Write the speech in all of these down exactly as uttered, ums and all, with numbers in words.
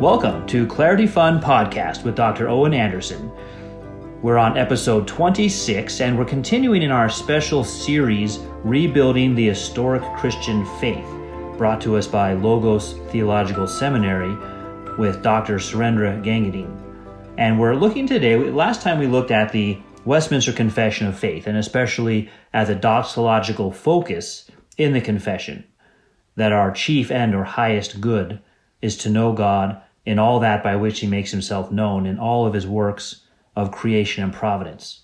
Welcome to Clarity Fund Podcast with Doctor Owen Anderson. We're on episode twenty-six, and we're continuing in our special series, Rebuilding the Historic Christian Faith, brought to us by Logos Theological Seminary with Doctor Surrendra Gangadean. And we're looking today, last time we looked at the Westminster Confession of Faith, and especially at the doxological focus in the confession, that our chief end or highest good is to know God in all that by which he makes himself known in all of his works of creation and providence.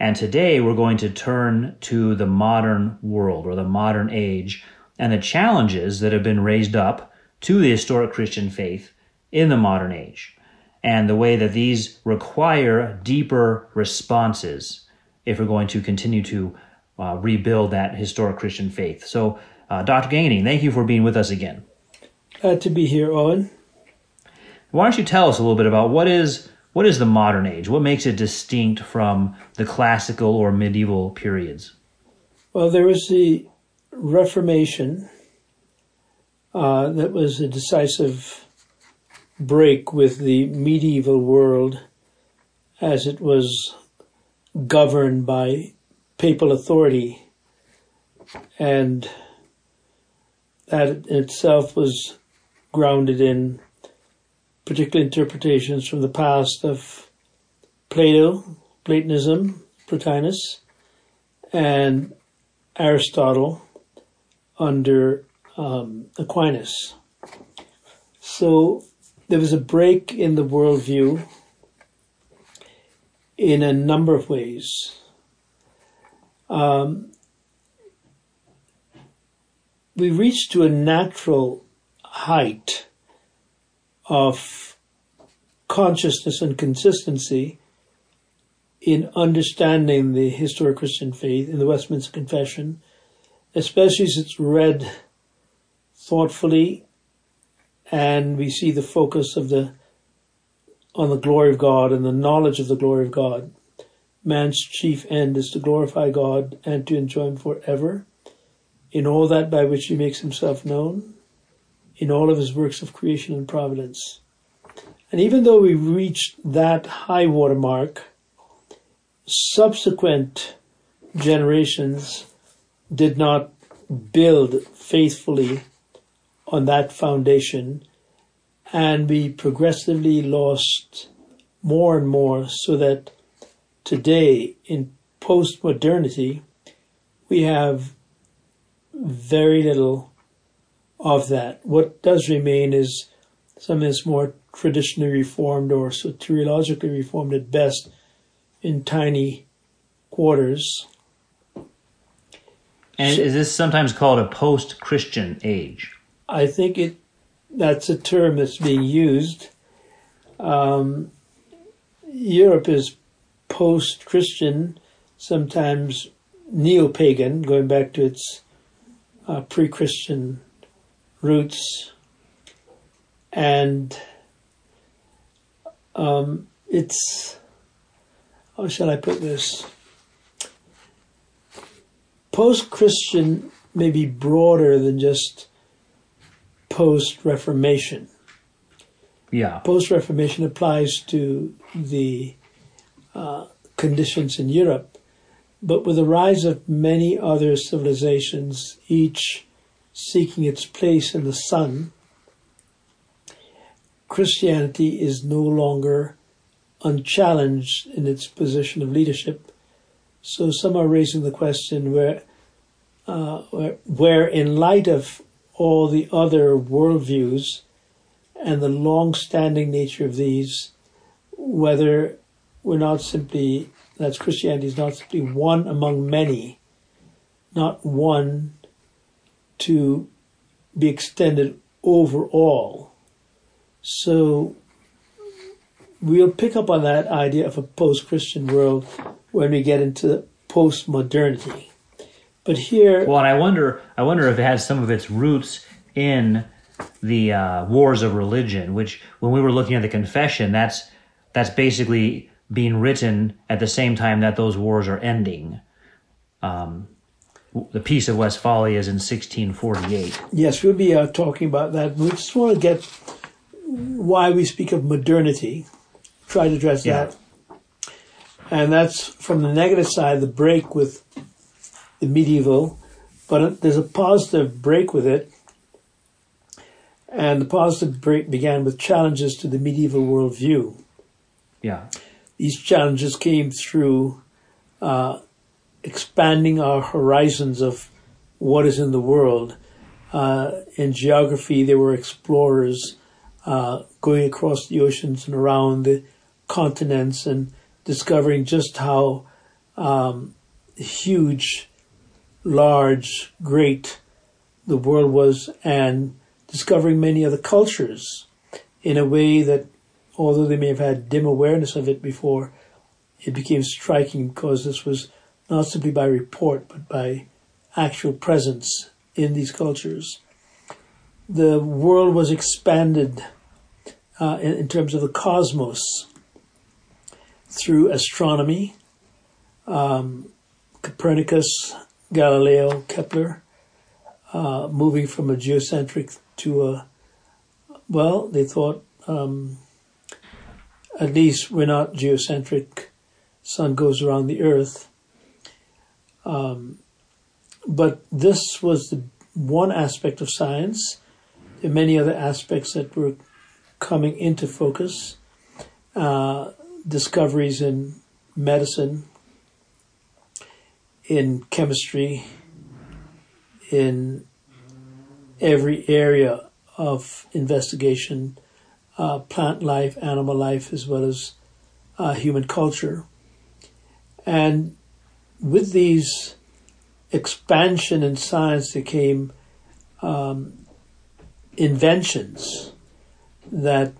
And today we're going to turn to the modern world or the modern age and the challenges that have been raised up to the historic Christian faith in the modern age, and the way that these require deeper responses if we're going to continue to uh, rebuild that historic Christian faith. So, uh, Doctor Gangadean, thank you for being with us again. Glad to be here, Owen. Why don't you tell us a little bit about what is what is the modern age? What makes it distinct from the classical or medieval periods? Well, there was the Reformation uh, that was a decisive break with the medieval world as it was governed by papal authority, and that in itself was grounded in particular interpretations from the past of Plato, Platonism, Plotinus, and Aristotle under um, Aquinas. So there was a break in the worldview in a number of ways. Um, we reached to a natural height of consciousness and consistency in understanding the historic Christian faith in the Westminster Confession, especially as it's read thoughtfully, and we see the focus of the on the glory of God and the knowledge of the glory of God. Man's chief end is to glorify God and to enjoy him forever in all that by which he makes himself known, in all of his works of creation and providence. And even though we reached that high water mark, subsequent generations did not build faithfully on that foundation, and we progressively lost more and more, so that today in post-modernity we have very little of that. What does remain is something that's more traditionally reformed or soteriologically reformed at best in tiny quarters. And so, is this sometimes called a post-Christian age? I think it that's a term that's being used. Um, Europe is post-Christian, sometimes neo-pagan, going back to its uh, pre-Christian roots, and um, it's, how shall I put this? Post-Christian may be broader than just post-Reformation. Yeah. Post-Reformation applies to the uh, conditions in Europe, but with the rise of many other civilizations, each seeking its place in the sun, Christianity is no longer unchallenged in its position of leadership. So some are raising the question where, uh, where, where in light of all the other worldviews and the long-standing nature of these, whether we're not simply, that's Christianity is not simply one among many, not one to be extended overall. So we'll pick up on that idea of a post-Christian world when we get into post-modernity. But here, well, and I wonder, I wonder if it has some of its roots in the uh, wars of religion, which, when we were looking at the confession, that's that's basically being written at the same time that those wars are ending. Um, The Peace of Westphalia is in sixteen forty-eight. Yes, we'll be uh, talking about that. We just want to get why we speak of modernity, try to address yeah. that. And that's from the negative side, the break with the medieval, but there's a positive break with it. And the positive break began with challenges to the medieval worldview. Yeah. These challenges came through uh, expanding our horizons of what is in the world. Uh, in geography, there were explorers uh, going across the oceans and around the continents and discovering just how um, huge, large, great the world was, and discovering many other cultures in a way that, although they may have had dim awareness of it before, it became striking because this was not simply by report, but by actual presence in these cultures. The world was expanded uh, in, in terms of the cosmos through astronomy, um, Copernicus, Galileo, Kepler, uh, moving from a geocentric to a, well, they thought, um, at least we're not geocentric, sun goes around the earth. Um, but this was the one aspect of science. There are many other aspects that were coming into focus, uh, discoveries in medicine, in chemistry, in every area of investigation, uh, plant life, animal life, as well as uh, human culture. And with these expansion in science, there came um, inventions that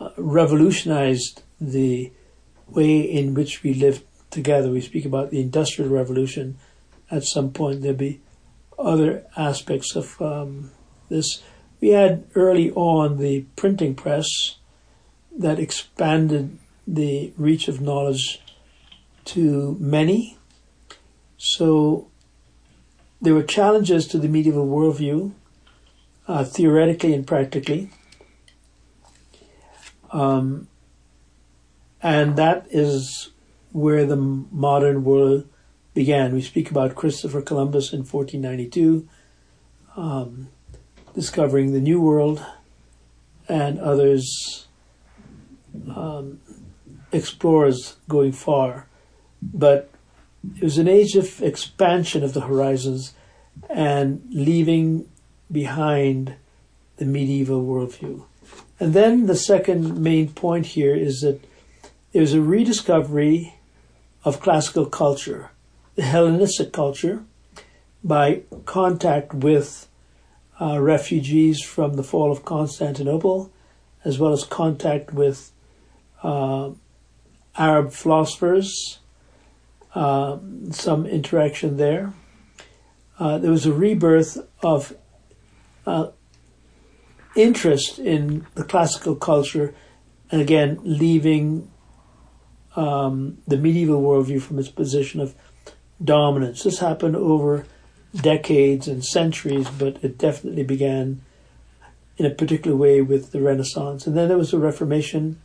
uh, revolutionized the way in which we lived together. We speak about the Industrial Revolution. At some point, there'll be other aspects of um, this. We had early on the printing press that expanded the reach of knowledge to many. So there were challenges to the medieval worldview, uh, theoretically and practically. Um, and that is where the modern world began. We speak about Christopher Columbus in fourteen ninety-two, um, discovering the New World, and others, um, explorers going far. But it was an age of expansion of the horizons and leaving behind the medieval worldview. And then the second main point here is that there's a rediscovery of classical culture, the Hellenistic culture, by contact with uh, refugees from the fall of Constantinople, as well as contact with uh, Arab philosophers, uh, some interaction there. Uh, there was a rebirth of uh, interest in the classical culture, and again, leaving Um, the medieval worldview from its position of dominance. This happened over decades and centuries, but it definitely began in a particular way with the Renaissance. And then there was the Reformation,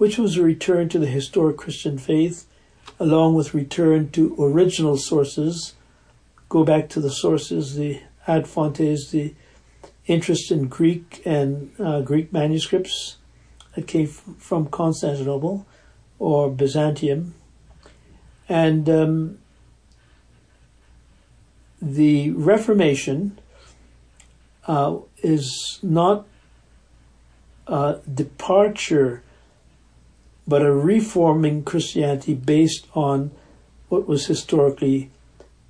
which was a return to the historic Christian faith, along with return to original sources. Go back to the sources, the ad fontes, the interest in Greek and uh, Greek manuscripts that came from Constantinople or Byzantium, and um, the Reformation uh, is not a departure, but a reforming Christianity based on what was historically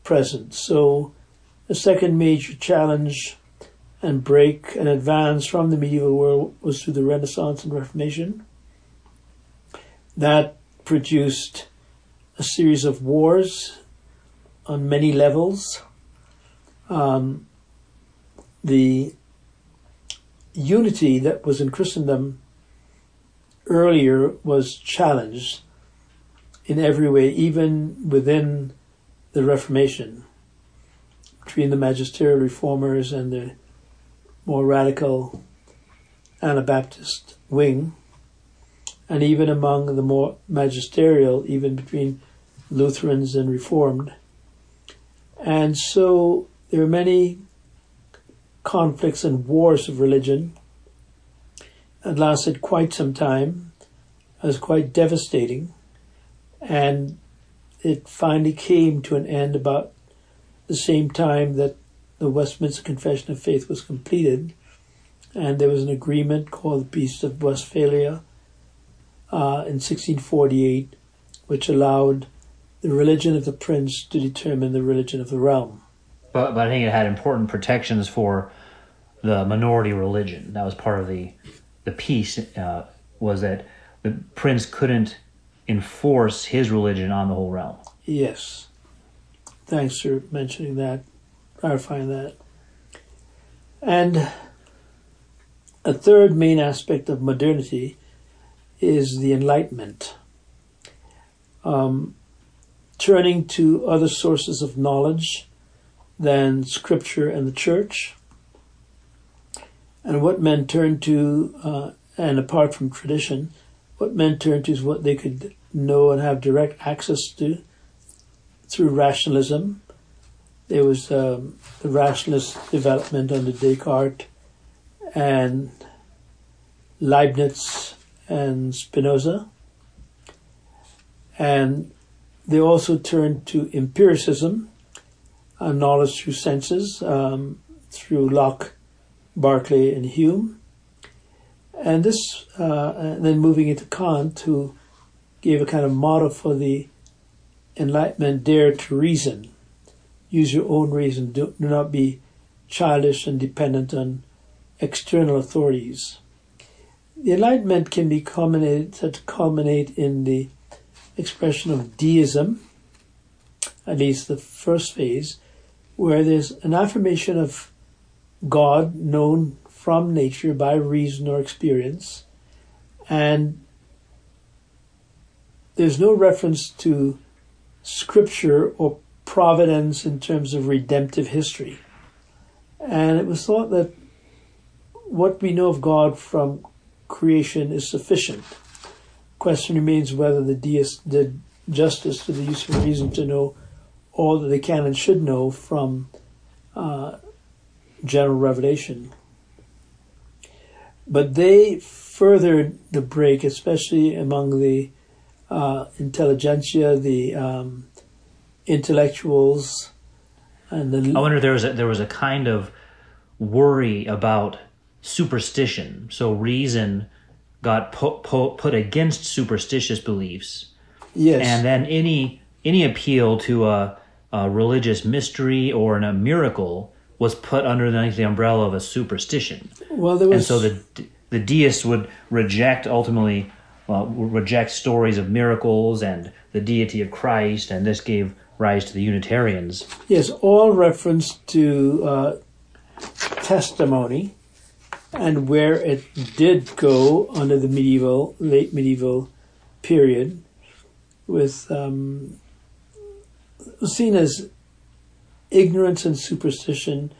present. So the second major challenge and break and advance from the medieval world was through the Renaissance and Reformation. That produced a series of wars on many levels. Um, the unity that was in Christendom earlier was challenged in every way, even within the Reformation, between the Magisterial Reformers and the more radical Anabaptist wing, and even among the more magisterial, even between Lutherans and Reformed. And so there are many conflicts and wars of religion that lasted quite some time. It was quite devastating, and it finally came to an end about the same time that the Westminster Confession of Faith was completed, and there was an agreement called the Peace of Westphalia uh, in sixteen forty-eight, which allowed the religion of the prince to determine the religion of the realm. But, but I think it had important protections for the minority religion. That was part of the the peace, uh, was that the prince couldn't enforce his religion on the whole realm. Yes. Thanks for mentioning that, clarifying that. And a third main aspect of modernity is the Enlightenment. Um, turning to other sources of knowledge than Scripture and the Church. And what men turn to, uh, and apart from tradition, what men turn to is what they could know and have direct access to through rationalism. There was um, the rationalist development under Descartes and Leibniz and Spinoza. And they also turned to empiricism, uh, knowledge through senses, um, through Locke, Berkeley, and Hume. And this, uh, and then moving into Kant, who gave a kind of model for the Enlightenment: dare to reason, use your own reason, do, do not be childish and dependent on external authorities. The Enlightenment can be culminated, culminate in the expression of deism, at least the first phase, where there's an affirmation of God known from nature by reason or experience, and there's no reference to Scripture or providence in terms of redemptive history. And it was thought that what we know of God from creation is sufficient. Question remains whether the deists did justice to the use of reason to know all that they can and should know from uh, general revelation. But they furthered the break, especially among the uh, intelligentsia, the um, intellectuals, and the. I wonder if there was a, there was a kind of worry about superstition. So reason got po po put against superstitious beliefs. Yes. And then any any appeal to a, a religious mystery or a miracle was put underneath the umbrella of a superstition. Well, there was, and so the the deists would reject ultimately uh, reject stories of miracles and the deity of Christ, and this gave rise to the Unitarians. Yes, all reference to uh, testimony, and where it did go under the medieval, late medieval period, with um, seen as ignorance and superstition,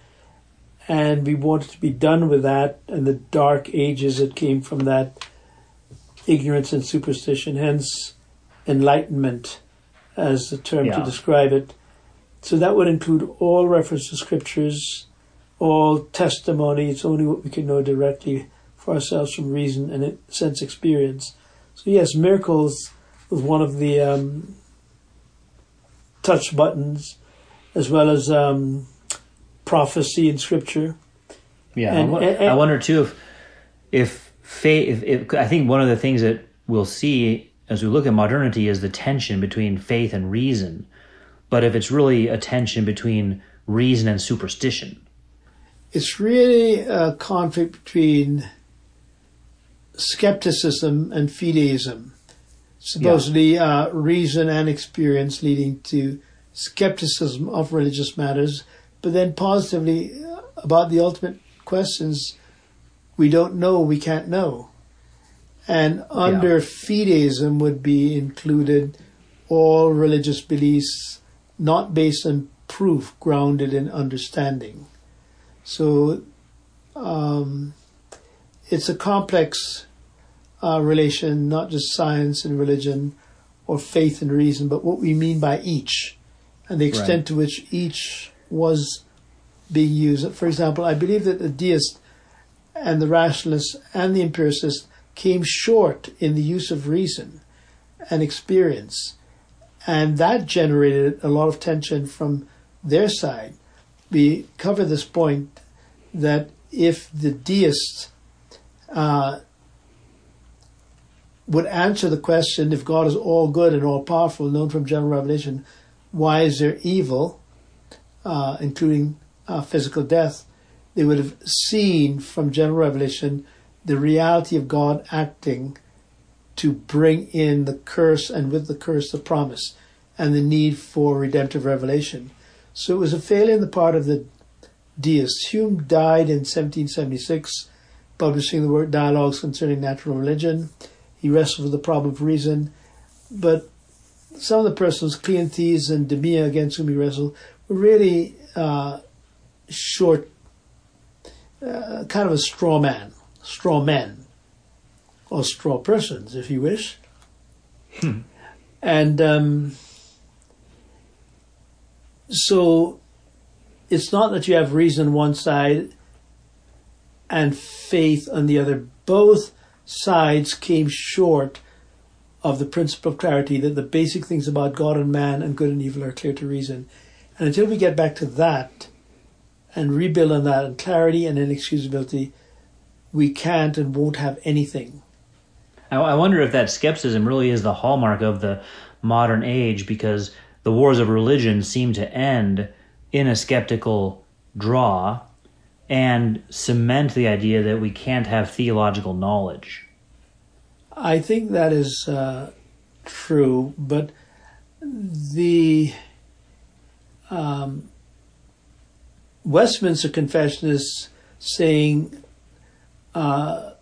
and we wanted to be done with that, and the dark ages that came from that ignorance and superstition, hence Enlightenment as the term yeah. to describe it. So that would include all reference to Scriptures, all testimony. It's only what we can know directly for ourselves from reason and sense experience. So yes, miracles was one of the um, touch buttons, as well as um, prophecy in Scripture. Yeah, and, I, wonder, and, and, I wonder too if, if faith. If, if, I think one of the things that we'll see as we look at modernity is the tension between faith and reason, but if it's really a tension between reason and superstition, it's really a conflict between skepticism and fideism. Supposedly, yeah. uh, reason and experience leading to skepticism of religious matters, but then positively about the ultimate questions we don't know, we can't know. And under yeah. fideism would be included all religious beliefs not based on proof, grounded in understanding. So um, it's a complex uh, relation, not just science and religion or faith and reason, but what we mean by each and the extent right. to which each was being used. For example, I believe that the deist and the rationalist and the empiricist came short in the use of reason and experience, and that generated a lot of tension from their side. We cover this point that if the deists uh, would answer the question, if God is all good and all powerful, known from general revelation, why is there evil, uh, including uh, physical death? They would have seen from general revelation the reality of God acting to bring in the curse, and with the curse, the promise, and the need for redemptive revelation. So it was a failure on the part of the deists. Hume died in seventeen seventy-six, publishing the work Dialogues Concerning Natural Religion. He wrestled with the problem of reason, but some of the persons, Cleanthes and Demia, against whom he wrestled, were really uh, short, uh, kind of a straw man, straw men, or straw persons, if you wish. Hmm. And um, so it's not that you have reason on one side and faith on the other. Both sides came short of the principle of clarity, that the basic things about God and man and good and evil are clear to reason. And until we get back to that and rebuild on that, and clarity and inexcusability, we can't and won't have anything. I, I wonder if that skepticism really is the hallmark of the modern age, because the wars of religion seem to end in a skeptical draw and cement the idea that we can't have theological knowledge. I think that is uh, true, but the um, Westminster Confession is saying uh,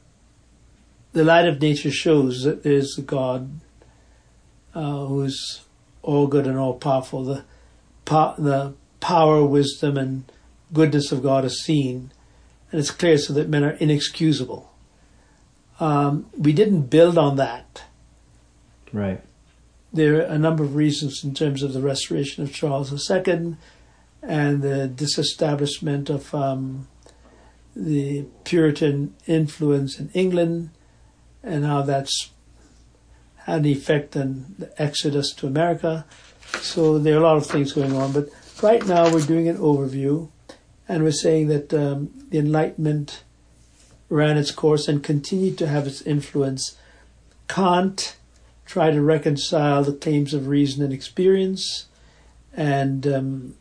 the light of nature shows that there is a God uh, who is all good and all powerful. The, po- the power, wisdom, and goodness of God is seen, and it's clear so that men are inexcusable. Um, we didn't build on that. Right. There are a number of reasons in terms of the restoration of Charles the Second and the disestablishment of um, the Puritan influence in England, and how that's had an effect on the exodus to America. So there are a lot of things going on. But right now we're doing an overview, and we're saying that um, the Enlightenment ran its course and continued to have its influence. Kant tried to reconcile the claims of reason and experience, and um,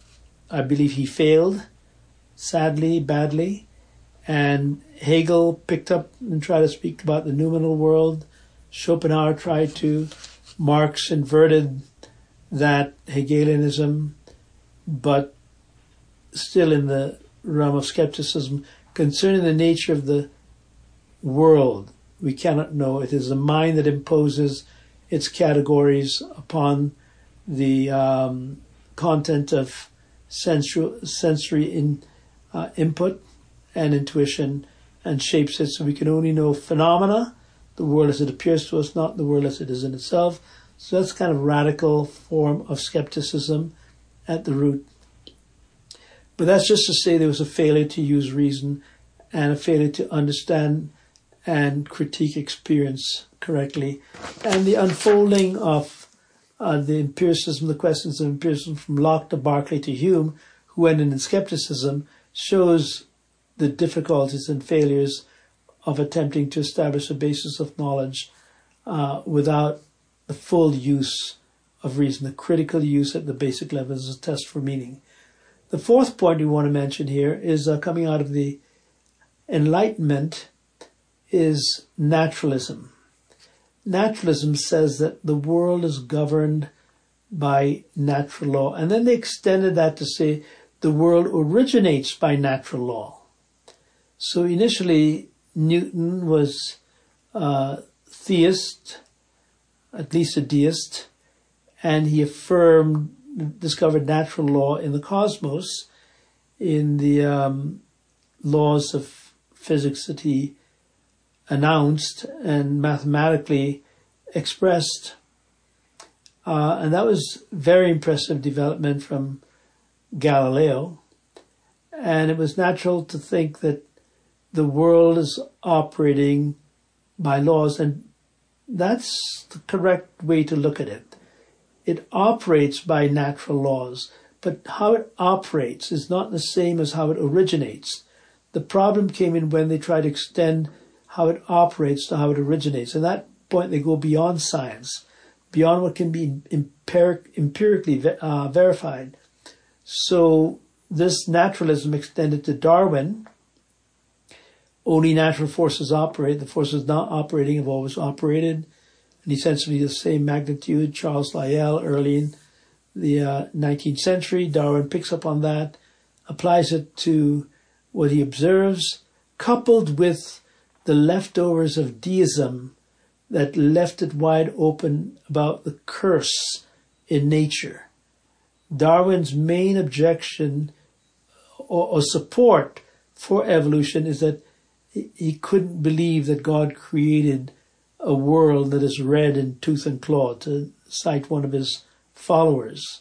I believe he failed, sadly, badly. And Hegel picked up and tried to speak about the noumenal world. Schopenhauer tried to. Marx inverted that Hegelianism, but still in the realm of skepticism concerning the nature of the world. We cannot know. It is the mind that imposes its categories upon the um, content of sensu- sensory in, uh, input and intuition, and shapes it. So we can only know phenomena, the world as it appears to us, not the world as it is in itself. So that's kind of radical form of skepticism at the root. But that's just to say there was a failure to use reason and a failure to understand and critique experience correctly. And the unfolding of uh, the empiricism, the questions of empiricism from Locke to Berkeley to Hume, who ended in skepticism, shows the difficulties and failures of attempting to establish a basis of knowledge uh, without the full use of reason, the critical use at the basic level as a test for meaning. The fourth point we want to mention here is uh, coming out of the Enlightenment is naturalism. Naturalism says that the world is governed by natural law. And then they extended that to say the world originates by natural law. So initially, Newton was a theist, at least a deist, and he affirmed discovered natural law in the cosmos, in the um, laws of physics that he announced and mathematically expressed. Uh, and that was very impressive development from Galileo. And it was natural to think that the world is operating by laws, and that's the correct way to look at it. It operates by natural laws, but how it operates is not the same as how it originates. The problem came in when they tried to extend how it operates to how it originates. At that point, they go beyond science, beyond what can be empiric, empirically uh, verified. So this naturalism extended to Darwin. Only natural forces operate. The forces not operating have always operated, and essentially the same magnitude. Charles Lyell, early in the uh, nineteenth century, Darwin picks up on that, applies it to what he observes, coupled with the leftovers of deism that left it wide open about the curse in nature. Darwin's main objection or, or support for evolution is that he couldn't believe that God created a world that is red in tooth and claw, to cite one of his followers.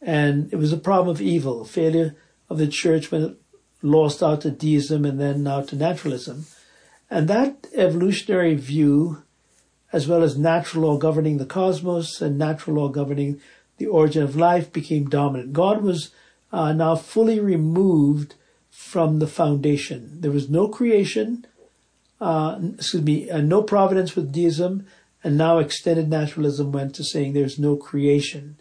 And it was a problem of evil, failure of the church when it lost out to deism and then now to naturalism. And that evolutionary view, as well as natural law governing the cosmos and natural law governing the origin of life, became dominant. God was uh, now fully removed from the foundation. There was no creation, uh, excuse me, uh, no providence with deism, and now extended naturalism went to saying there's no creation.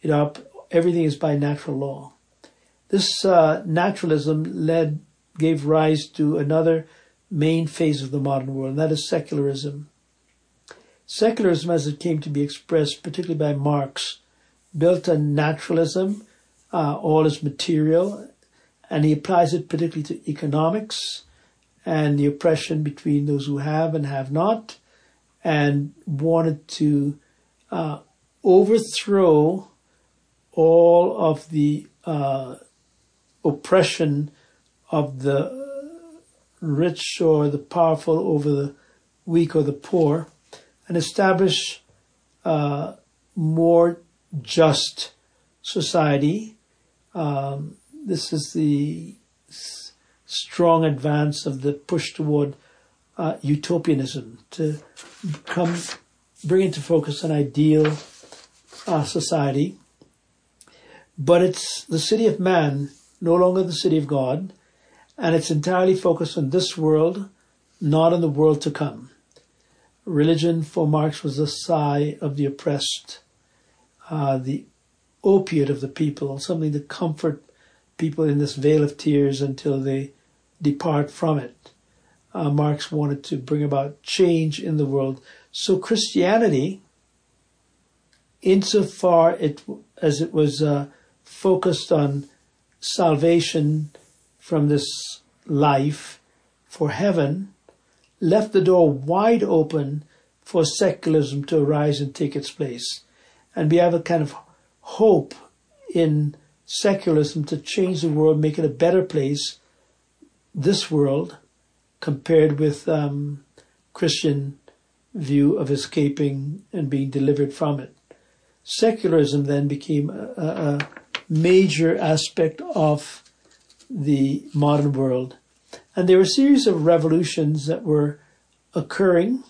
It op- everything is by natural law. This uh, naturalism led, gave rise to another main phase of the modern world, and that is secularism. Secularism, as it came to be expressed, particularly by Marx, built on naturalism, uh, all is material, and he applies it particularly to economics and the oppression between those who have and have not, and wanted to uh, overthrow all of the uh, oppression of the rich or the powerful over the weak or the poor, and establish uh, more just society. Um, This is the strong advance of the push toward uh, utopianism, to come, bring into focus an ideal uh, society. But it's the city of man, no longer the city of God, and it's entirely focused on this world, not on the world to come. Religion, for Marx, was the sigh of the oppressed, uh, the opiate of the people, something to comfort people in this vale of tears until they depart from it. Uh, Marx wanted to bring about change in the world. So Christianity, insofar it, as it was uh, focused on salvation from this life for heaven, left the door wide open for secularism to arise and take its place. And we have a kind of hope in secularism to change the world, make it a better place, this world, compared with um, Christian view of escaping and being delivered from it. Secularism then became a, a major aspect of the modern world. And there were a series of revolutions that were occurring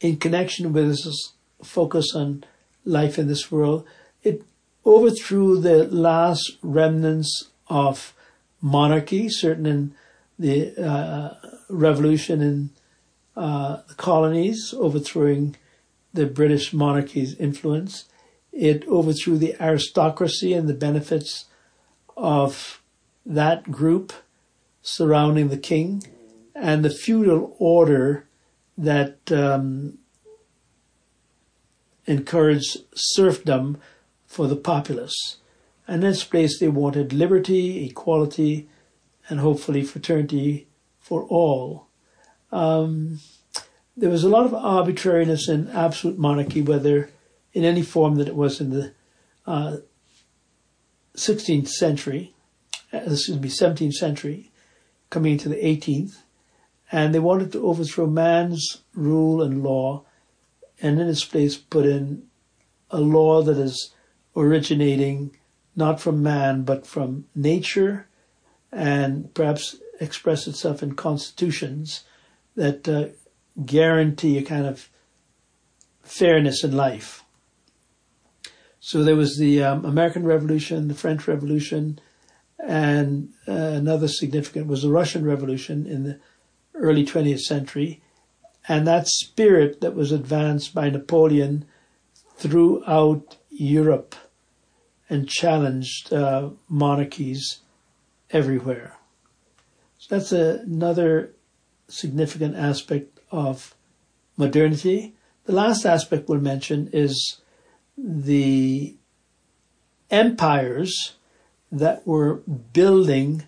in connection with this focus on life in this world. It overthrew the last remnants of monarchy, certain in the uh, revolution in uh, the colonies, overthrowing the British monarchy's influence. It overthrew the aristocracy and the benefits of that group surrounding the king, and the feudal order that um, encouraged serfdom for the populace. And in its place, they wanted liberty, equality, and hopefully fraternity for all. Um, there was a lot of arbitrariness in absolute monarchy, whether in any form that it was in the uh, sixteenth century, excuse me, seventeenth century, coming into the eighteenth, and they wanted to overthrow man's rule and law, and in its place put in a law that is originating not from man but from nature, and perhaps express itself in constitutions that uh, guarantee a kind of fairness in life. So there was the um, American Revolution, the French Revolution, and uh, another significant was the Russian Revolution in the early twentieth century. And that spirit that was advanced by Napoleon throughout Europe and challenged uh, monarchies everywhere. So that's a, another significant aspect of modernity. The last aspect we'll mention is the empires that were building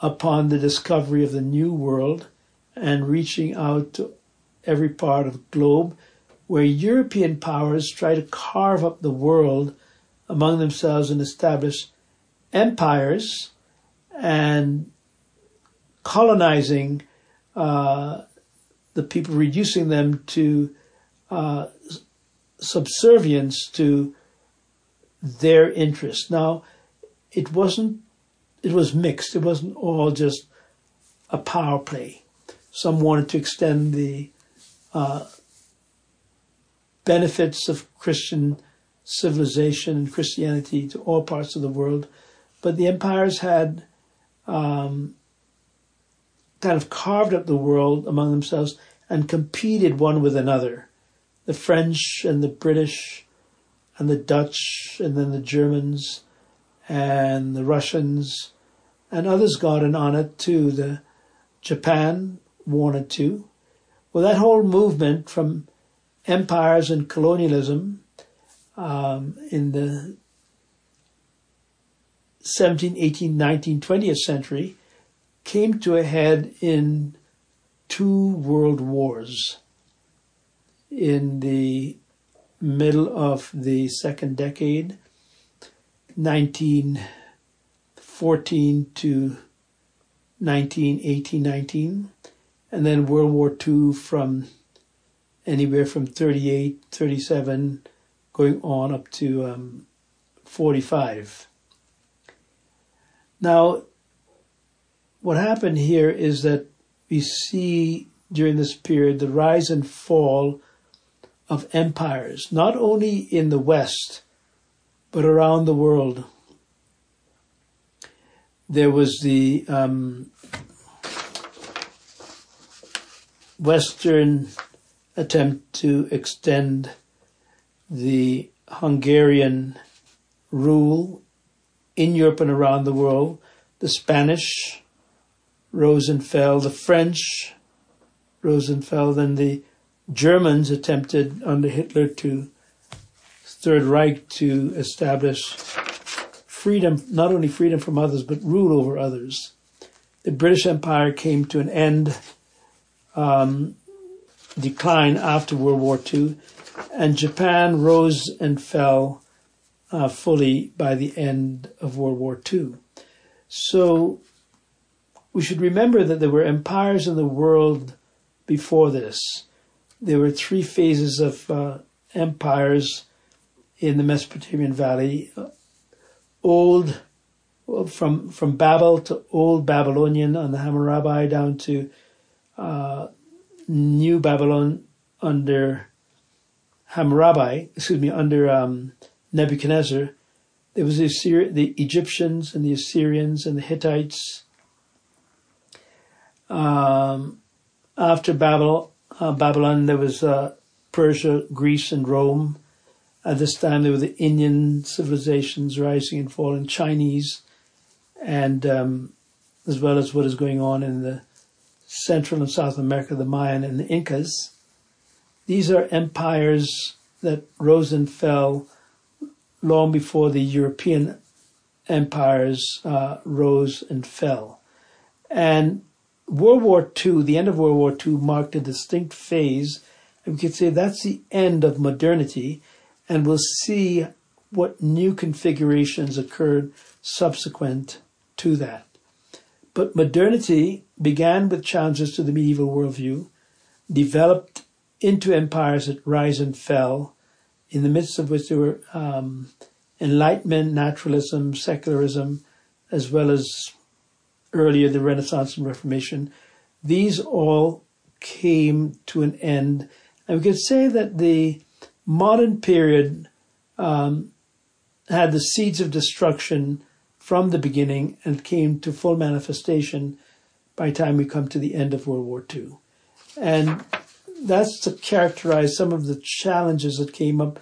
upon the discovery of the New World and reaching out to every part of the globe, where European powers try to carve up the world among themselves and establish empires and colonizing uh, the people, reducing them to uh, subservience to their interests. Now, it wasn't, it was mixed. It wasn't all just a power play. Some wanted to extend the uh, benefits of Christian civilization and Christianity to all parts of the world, but the empires had um, kind of carved up the world among themselves and competed one with another. The French and the British and the Dutch and then the Germans and the Russians and others got in on it too. The Japan wanted to. Well, that whole movement from empires and colonialism um, in the seventeenth, eighteenth, nineteenth, twentieth century came to a head in two world wars in the middle of the second decade, nineteen fourteen to nineteen eighteen nineteen, and then World War Two from anywhere from thirty-eight, thirty-seven, going on up to um, forty-five. Now, what happened here is that we see during this period the rise and fall of empires, not only in the West, but around the world. There was the um, Western attempt to extend the Hungarian rule in Europe and around the world. The Spanish rose and fell, the French rose and fell, then the Germans attempted under Hitler to Third Reich to establish freedom, not only freedom from others, but rule over others. The British Empire came to an end, um, decline after World War Two, and Japan rose and fell uh, fully by the end of World War Two. So we should remember that there were empires in the world before this. There were three phases of uh, empires in the Mesopotamian Valley. Old, from from Babel to Old Babylonian on the Hammurabi down to uh, New Babylon under Hammurabi, excuse me, under um, Nebuchadnezzar. There was the, Assyri- the Egyptians and the Assyrians and the Hittites. Um, after Babel, Uh, Babylon, there was uh, Persia, Greece, and Rome. At this time, there were the Indian civilizations rising and falling, Chinese, and um, as well as what is going on in the Central and South America, the Mayan and the Incas. These are empires that rose and fell long before the European empires uh, rose and fell. And World War Two, the end of World War Two, marked a distinct phase, and we could say that's the end of modernity, and we'll see what new configurations occurred subsequent to that. But modernity began with challenges to the medieval worldview, developed into empires that rise and fell, in the midst of which there were um, Enlightenment, naturalism, secularism, as well as earlier the Renaissance and Reformation. These all came to an end. And we could say that the modern period um, had the seeds of destruction from the beginning and came to full manifestation by the time we come to the end of World War Two. And that's to characterize some of the challenges that came up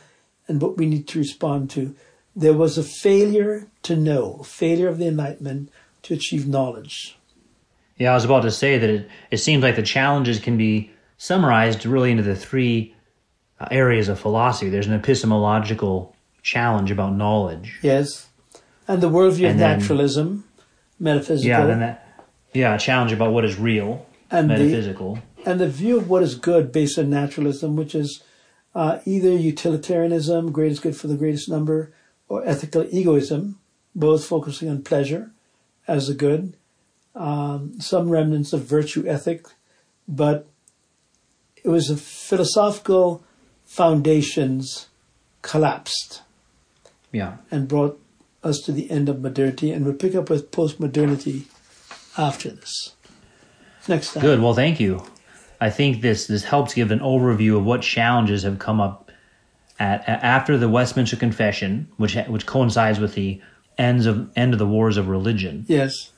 and what we need to respond to. There was a failure to know, a failure of the Enlightenment to achieve knowledge. Yeah, I was about to say that it, it seems like the challenges can be summarized really into the three areas of philosophy. There's an epistemological challenge about knowledge. Yes, and the worldview of naturalism, metaphysical. Yeah, then that, yeah, a challenge about what is real, and metaphysical. The, and the view of what is good based on naturalism, which is uh, either utilitarianism, greatest good for the greatest number, or ethical egoism, both focusing on pleasure as a good. Um, some remnants of virtue ethic, but it was a philosophical foundations collapsed, yeah, and brought us to the end of modernity. And we'll pick up with post-modernity after this. Next time. Good. Well, thank you. I think this this helps give an overview of what challenges have come up at, at after the Westminster Confession, which which coincides with the ends of end of the wars of religion. Yes.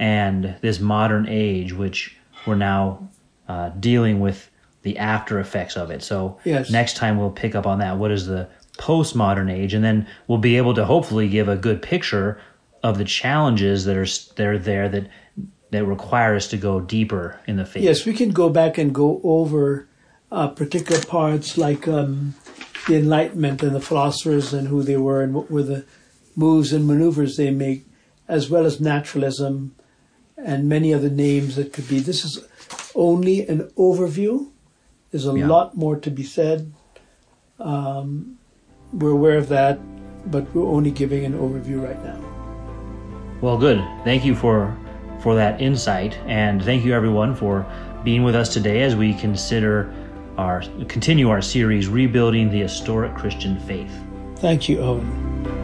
And this modern age, which we're now uh, dealing with the after effects of it. So yes. Next time we'll pick up on that. What is the postmodern age? And then we'll be able to hopefully give a good picture of the challenges that are, that are there that, that require us to go deeper in the faith. Yes, we can go back and go over uh, particular parts like um, the Enlightenment and the philosophers and who they were and what were the moves and maneuvers they make, as well as naturalism, and many other names that could be. This is only an overview. There's a yeah. lot more to be said. Um, we're aware of that, but we're only giving an overview right now. Well, good. Thank you for, for that insight, and thank you everyone for being with us today as we consider our continue our series, Rebuilding the Historic Christian Faith. Thank you, Owen.